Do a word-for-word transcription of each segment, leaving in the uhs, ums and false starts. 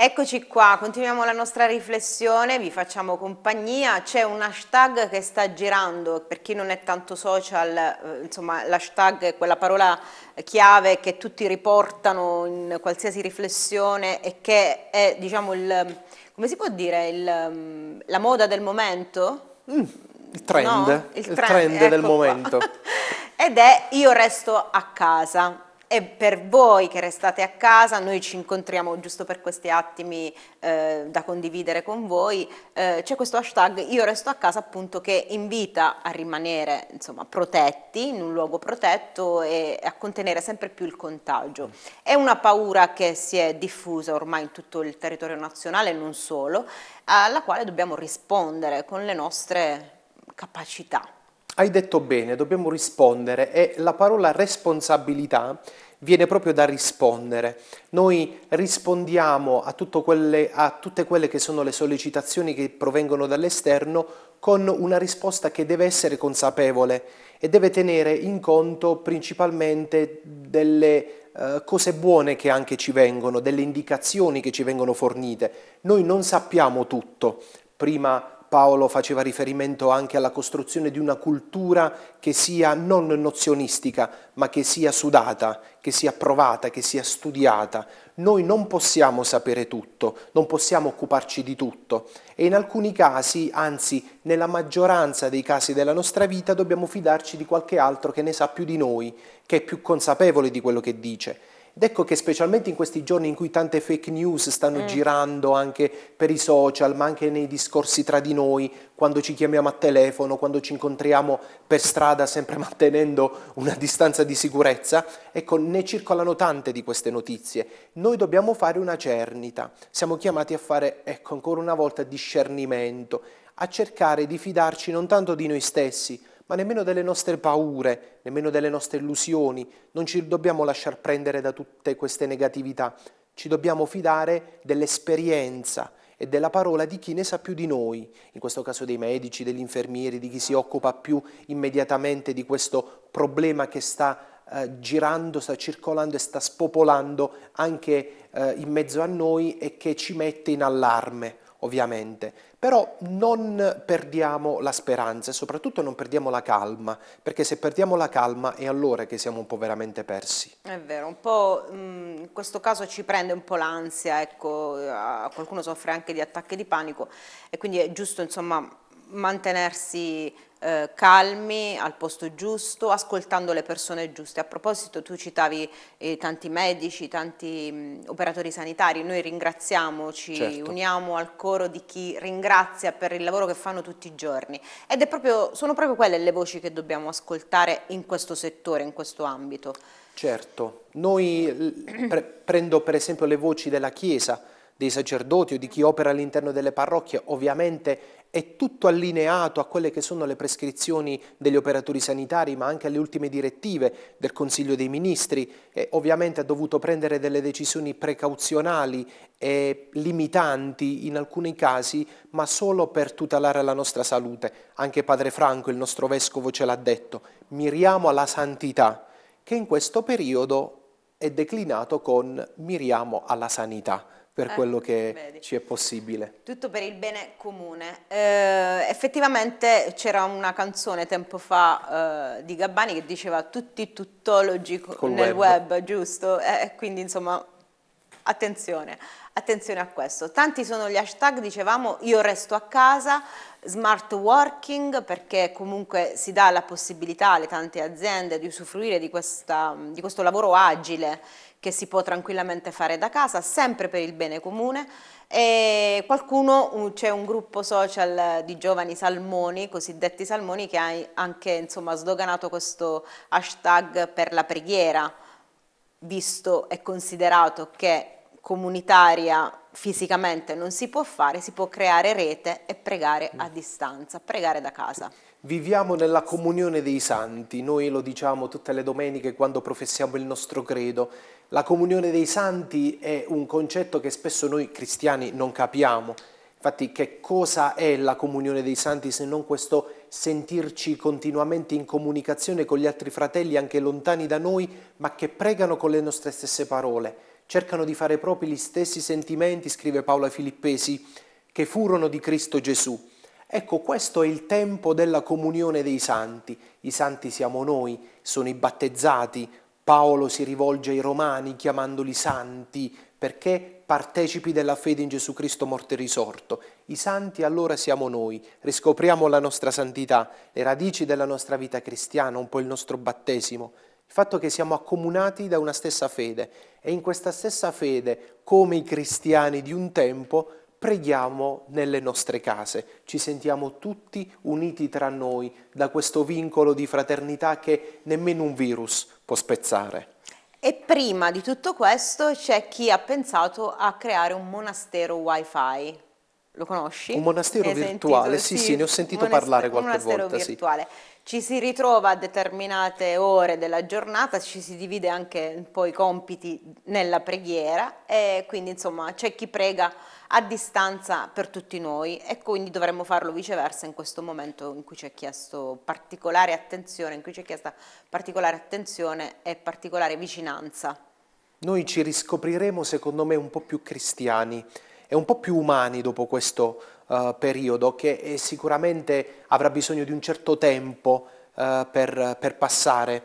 Eccoci qua, continuiamo la nostra riflessione, vi facciamo compagnia. C'è un hashtag che sta girando, per chi non è tanto social, insomma l'hashtag è quella parola chiave che tutti riportano in qualsiasi riflessione e che è, diciamo, il, come si può dire, il, la moda del momento? Mm, il trend, no? il, il trend, trend ecco del qua. momento. Ed è io resto a casa. E per voi che restate a casa, noi ci incontriamo giusto per questi attimi eh, da condividere con voi, eh, c'è questo hashtag Io Resto a Casa, appunto, che invita a rimanere, insomma, protetti, in un luogo protetto, e a contenere sempre più il contagio. È una paura che si è diffusa ormai in tutto il territorio nazionale, non solo, alla quale dobbiamo rispondere con le nostre capacità. Hai detto bene, dobbiamo rispondere, e la parola responsabilità viene proprio da rispondere. Noi rispondiamo a, tutto quelle, a tutte quelle che sono le sollecitazioni che provengono dall'esterno con una risposta che deve essere consapevole e deve tenere in conto principalmente delle eh, cose buone che anche ci vengono, delle indicazioni che ci vengono fornite. Noi non sappiamo tutto. Prima Paolo faceva riferimento anche alla costruzione di una cultura che sia non nozionistica, ma che sia sudata, che sia provata, che sia studiata. Noi non possiamo sapere tutto, non possiamo occuparci di tutto, e in alcuni casi, anzi nella maggioranza dei casi della nostra vita, dobbiamo fidarci di qualche altro che ne sa più di noi, che è più consapevole di quello che dice. Ed ecco che specialmente in questi giorni in cui tante fake news stanno mm. girando anche per i social, ma anche nei discorsi tra di noi, quando ci chiamiamo a telefono, quando ci incontriamo per strada, sempre mantenendo una distanza di sicurezza, ecco, ne circolano tante di queste notizie. Noi dobbiamo fare una cernita, siamo chiamati a fare, ecco, ancora una volta discernimento, a cercare di fidarci non tanto di noi stessi, ma nemmeno delle nostre paure, nemmeno delle nostre illusioni. Non ci dobbiamo lasciar prendere da tutte queste negatività, ci dobbiamo fidare dell'esperienza e della parola di chi ne sa più di noi, in questo caso dei medici, degli infermieri, di chi si occupa più immediatamente di questo problema che sta eh, girando, sta circolando e sta spopolando anche eh, in mezzo a noi e che ci mette in allarme. Ovviamente, però non perdiamo la speranza e soprattutto non perdiamo la calma, perché se perdiamo la calma è allora che siamo un po' veramente persi. È vero, un po' in questo caso ci prende un po' l'ansia, ecco, qualcuno soffre anche di attacchi di panico, e quindi è giusto, insomma, mantenersi eh, calmi, al posto giusto, ascoltando le persone giuste. A proposito, tu citavi eh, tanti medici, tanti mh, operatori sanitari, noi ringraziamo, ci certo. uniamo al coro di chi ringrazia per il lavoro che fanno tutti i giorni, ed è proprio, sono proprio quelle le voci che dobbiamo ascoltare in questo settore, in questo ambito. Certo, noi pre prendo per esempio le voci della Chiesa, dei sacerdoti o di chi opera all'interno delle parrocchie. Ovviamente è tutto allineato a quelle che sono le prescrizioni degli operatori sanitari, ma anche alle ultime direttive del Consiglio dei Ministri, e ovviamente ha dovuto prendere delle decisioni precauzionali e limitanti in alcuni casi, ma solo per tutelare la nostra salute. Anche Padre Franco, il nostro vescovo, ce l'ha detto: miriamo alla santità, che in questo periodo è declinato con miriamo alla sanità, per eh, quello che vedi. ci è possibile. Tutto per il bene comune. Eh, effettivamente c'era una canzone tempo fa eh, di Gabbani che diceva tutti tuttologi Col nel web, web giusto? Eh, quindi, insomma, attenzione, attenzione a questo. Tanti sono gli hashtag, dicevamo, io resto a casa, smart working, perché comunque si dà la possibilità alle tante aziende di usufruire di, questa, di questo lavoro agile, che si può tranquillamente fare da casa, sempre per il bene comune. E qualcuno, c'è un gruppo social di giovani salmoni, cosiddetti salmoni, che ha anche, insomma, sdoganato questo hashtag per la preghiera, visto e considerato che comunitaria fisicamente non si può fare, si può creare rete e pregare a distanza, pregare da casa. Viviamo nella comunione dei santi, noi lo diciamo tutte le domeniche quando professiamo il nostro credo. La comunione dei santi è un concetto che spesso noi cristiani non capiamo. Infatti, che cosa è la comunione dei santi se non questo sentirci continuamente in comunicazione con gli altri fratelli, anche lontani da noi, ma che pregano con le nostre stesse parole? cercano di fare propri gli stessi sentimenti, scrive Paolo ai Filippesi, che furono di Cristo Gesù. Ecco, questo è il tempo della comunione dei santi. I santi siamo noi, sono i battezzati. Paolo si rivolge ai Romani chiamandoli santi, perché partecipi della fede in Gesù Cristo morto e risorto. I santi allora siamo noi, riscopriamo la nostra santità, le radici della nostra vita cristiana, un po' il nostro battesimo. Il fatto che siamo accomunati da una stessa fede e in questa stessa fede, come i cristiani di un tempo, preghiamo nelle nostre case, ci sentiamo tutti uniti tra noi da questo vincolo di fraternità che nemmeno un virus può spezzare. E prima di tutto questo c'è chi ha pensato a creare un monastero wifi. Lo conosci? Un monastero virtuale, sì, sì, sì, ne ho sentito parlare qualche volta. Un monastero virtuale. Sì. Ci si ritrova a determinate ore della giornata, ci si divide anche un po' i compiti nella preghiera e quindi insomma c'è chi prega a distanza per tutti noi e quindi dovremmo farlo viceversa in questo momento in cui ci è chiesto particolare attenzione, in cui ci è chiesta particolare attenzione e particolare vicinanza. Noi ci riscopriremo secondo me un po' più cristiani e un po' più umani dopo questo uh, periodo che è sicuramente avrà bisogno di un certo tempo uh, per, per passare.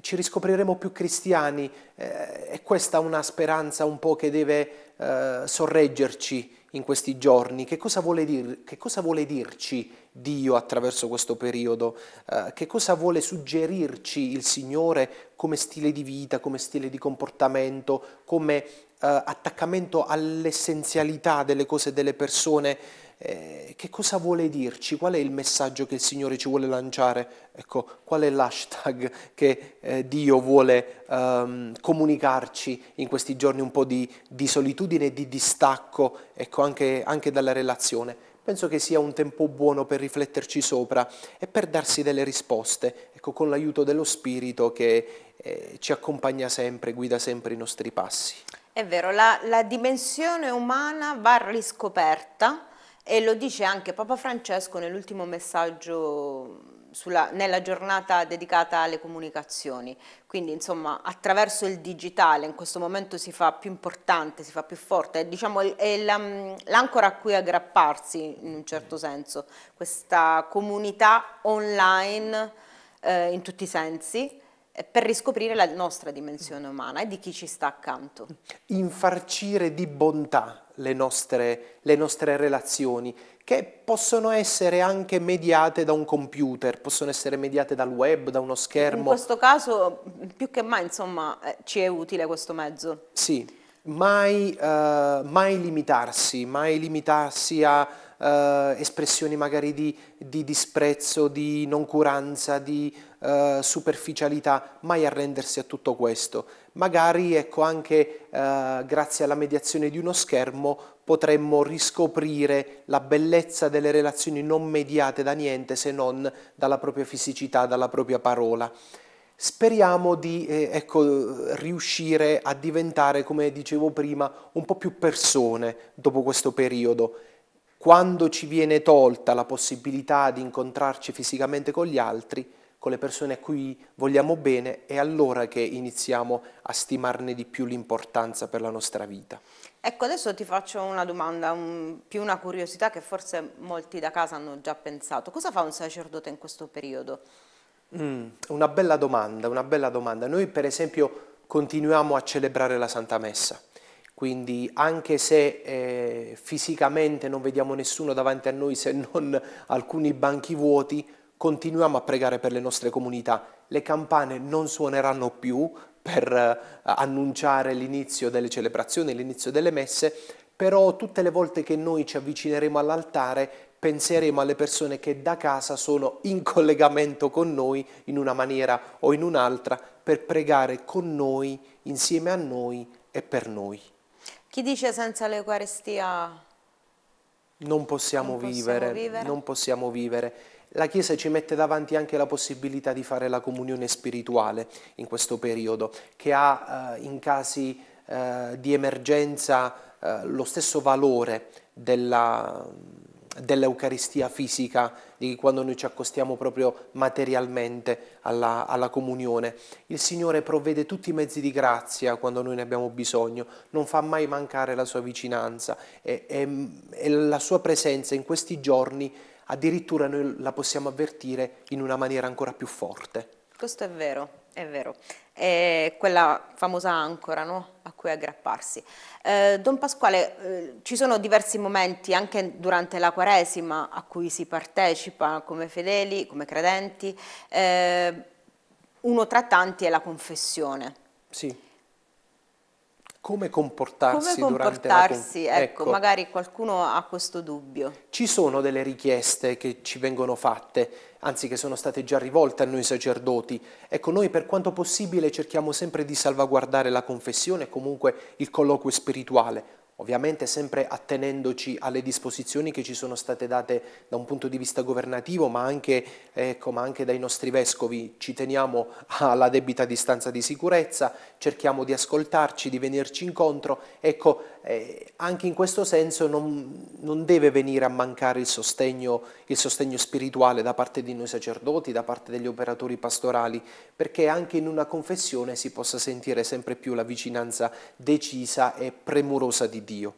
Ci riscopriremo più cristiani eh, e questa è una speranza un po' che deve eh, sorreggerci in questi giorni. Che cosa vuole dir- che cosa vuole dirci Dio attraverso questo periodo? Eh, che cosa vuole suggerirci il Signore come stile di vita, come stile di comportamento, come eh, attaccamento all'essenzialità delle cose e delle persone? Eh, che cosa vuole dirci? Qual è il messaggio che il Signore ci vuole lanciare? Ecco, qual è l'hashtag che eh, Dio vuole ehm, comunicarci in questi giorni un po' di, di solitudine e di distacco, ecco, anche, anche dalla relazione? Penso che sia un tempo buono per rifletterci sopra e per darsi delle risposte, ecco, con l'aiuto dello Spirito che eh, ci accompagna sempre, guida sempre i nostri passi. È vero, la, la dimensione umana va riscoperta. E lo dice anche Papa Francesco nell'ultimo messaggio sulla, nella giornata dedicata alle comunicazioni. Quindi insomma attraverso il digitale in questo momento si fa più importante, si fa più forte, diciamo, è l'ancora a cui aggrapparsi in un certo senso, questa comunità online eh, in tutti i sensi, per riscoprire la nostra dimensione umana e di chi ci sta accanto. Infarcire di bontà le nostre, le nostre relazioni, che possono essere anche mediate da un computer, possono essere mediate dal web, da uno schermo. In questo caso, più che mai, insomma, ci è utile questo mezzo. Sì, mai, eh, mai limitarsi, mai limitarsi a eh, espressioni magari di, di disprezzo, di noncuranza, di eh, superficialità, mai arrendersi a tutto questo. Magari, ecco, anche eh, grazie alla mediazione di uno schermo potremmo riscoprire la bellezza delle relazioni non mediate da niente se non dalla propria fisicità, dalla propria parola. Speriamo di eh, ecco, riuscire a diventare, come dicevo prima, un po' più persone dopo questo periodo. Quando ci viene tolta la possibilità di incontrarci fisicamente con gli altri, con le persone a cui vogliamo bene, è allora che iniziamo a stimarne di più l'importanza per la nostra vita. Ecco, adesso ti faccio una domanda, un, più una curiosità che forse molti da casa hanno già pensato. Cosa fa un sacerdote in questo periodo? Mm, una bella domanda, una bella domanda. Noi per esempio continuiamo a celebrare la Santa Messa, quindi anche se eh, fisicamente non vediamo nessuno davanti a noi se non alcuni banchi vuoti, continuiamo a pregare per le nostre comunità. Le campane non suoneranno più per eh, annunciare l'inizio delle celebrazioni, l'inizio delle messe, però tutte le volte che noi ci avvicineremo all'altare penseremo alle persone che da casa sono in collegamento con noi in una maniera o in un'altra per pregare con noi, insieme a noi e per noi. Chi dice senza l'Eucaristia non possiamo, non possiamo vivere, vivere, non possiamo vivere. La Chiesa ci mette davanti anche la possibilità di fare la comunione spirituale in questo periodo, che ha eh, in casi eh, di emergenza eh, lo stesso valore della, dell'Eucaristia fisica, di quando noi ci accostiamo proprio materialmente alla, alla comunione. Il Signore provvede tutti i mezzi di grazia quando noi ne abbiamo bisogno, non fa mai mancare la sua vicinanza e, e, e la sua presenza in questi giorni addirittura noi la possiamo avvertire in una maniera ancora più forte. Questo è vero, è vero. È quella famosa ancora, no? A cui aggrapparsi. Eh, Don Pasquale, eh, ci sono diversi momenti anche durante la Quaresima a cui si partecipa come fedeli, come credenti. Eh, uno tra tanti è la confessione. Sì. Come comportarsi, Come comportarsi durante la... ecco, ecco, magari qualcuno ha questo dubbio. Ci sono delle richieste che ci vengono fatte, anzi che sono state già rivolte a noi sacerdoti. Ecco, noi per quanto possibile cerchiamo sempre di salvaguardare la confessione e comunque il colloquio spirituale, ovviamente sempre attenendoci alle disposizioni che ci sono state date da un punto di vista governativo, ma anche, ecco, ma anche dai nostri vescovi. Ci teniamo alla debita distanza di sicurezza, cerchiamo di ascoltarci, di venirci incontro. Ecco, eh, anche in questo senso non, non deve venire a mancare il sostegno, il sostegno spirituale da parte di noi sacerdoti, da parte degli operatori pastorali, perché anche in una confessione si possa sentire sempre più la vicinanza decisa e premurosa di Dio. Dio.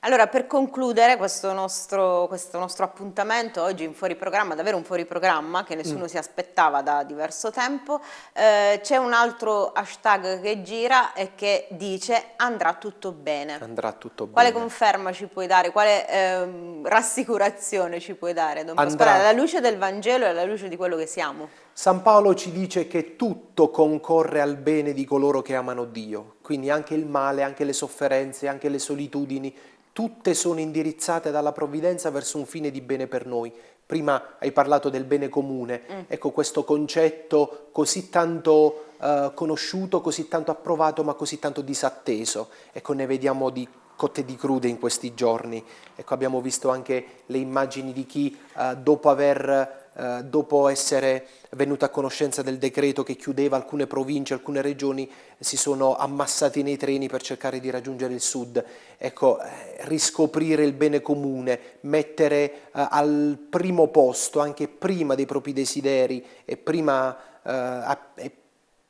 Allora, per concludere questo nostro, questo nostro appuntamento oggi in fuori programma, davvero un fuori programma che nessuno mm. si aspettava da diverso tempo, eh, c'è un altro hashtag che gira e che dice andrà tutto bene. Andrà tutto bene. Quale conferma ci puoi dare, quale ehm, rassicurazione ci puoi dare, Don Pasquale, alla luce del Vangelo e alla luce di quello che siamo? San Paolo ci dice che tutto concorre al bene di coloro che amano Dio, quindi anche il male, anche le sofferenze, anche le solitudini, tutte sono indirizzate dalla provvidenza verso un fine di bene per noi. Prima hai parlato del bene comune, mm. ecco questo concetto così tanto eh, conosciuto, così tanto approvato, ma così tanto disatteso. Ecco, ne vediamo di cotte di crude in questi giorni. Ecco, abbiamo visto anche le immagini di chi eh, dopo aver... Uh, dopo essere venuta a conoscenza del decreto che chiudeva alcune province, alcune regioni, si sono ammassati nei treni per cercare di raggiungere il sud. Ecco, riscoprire il bene comune, mettere uh, al primo posto, anche prima dei propri desideri e prima, uh, a, e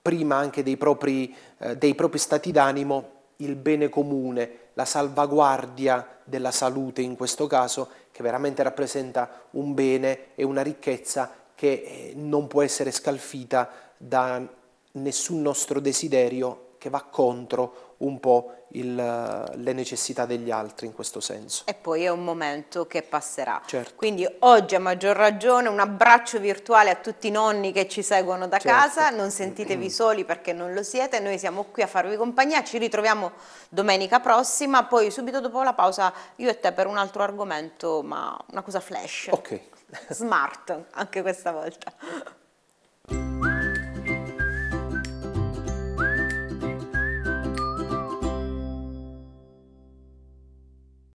prima anche dei propri, uh, dei propri stati d'animo, il bene comune, la salvaguardia della salute in questo caso, che veramente rappresenta un bene e una ricchezza che non può essere scalfita da nessun nostro desiderio che va contro un po' il, le necessità degli altri in questo senso. E poi è un momento che passerà. Certo. Quindi oggi a maggior ragione un abbraccio virtuale a tutti i nonni che ci seguono da certo. casa, non sentitevi soli perché non lo siete, noi siamo qui a farvi compagnia, ci ritroviamo domenica prossima, poi subito dopo la pausa io e te per un altro argomento, ma una cosa flash, okay. smart anche questa volta.